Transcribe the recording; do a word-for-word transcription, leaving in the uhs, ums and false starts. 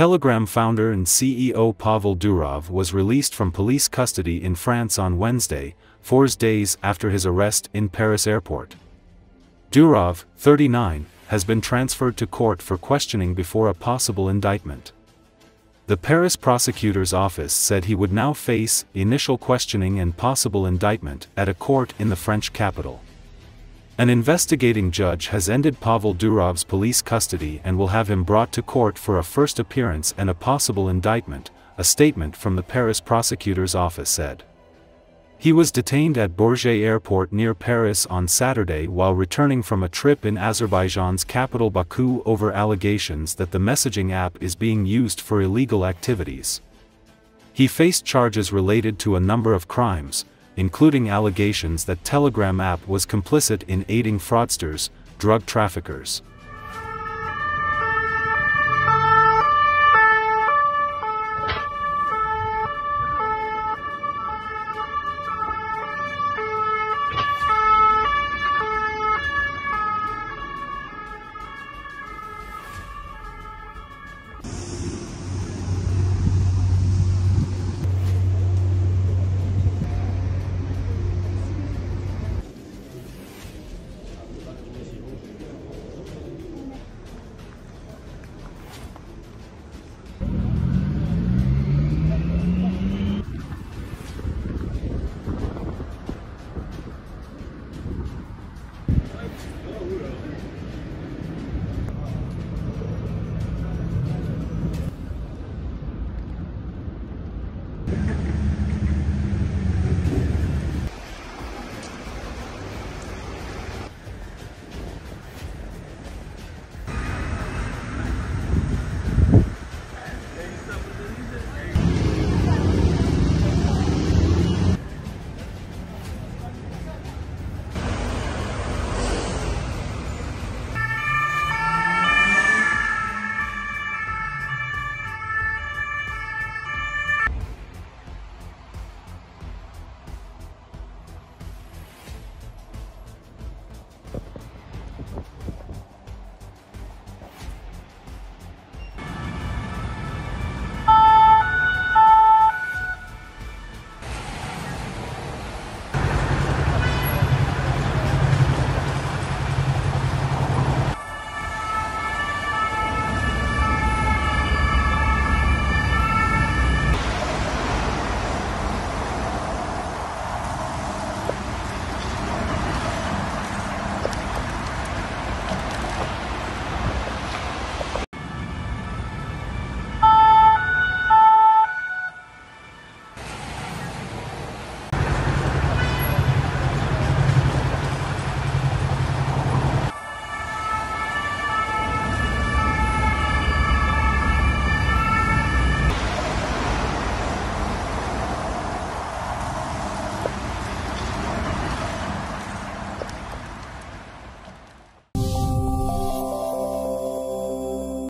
Telegram founder and C E O Pavel Durov was released from police custody in France on Wednesday, four days after his arrest in Paris airport. Durov, thirty-nine, has been transferred to court for questioning before a possible indictment. The Paris prosecutor's office said he would now face initial questioning and possible indictment at a court in the French capital. An investigating judge has ended Pavel Durov's police custody and will have him brought to court for a first appearance and a possible indictment, a statement from the Paris prosecutor's office said. He was detained at Bourget Airport near Paris on Saturday while returning from a trip in Azerbaijan's capital Baku over allegations that the messaging app is being used for illegal activities. He faced charges related to a number of crimes, including allegations that Telegram app was complicit in aiding fraudsters, drug traffickers.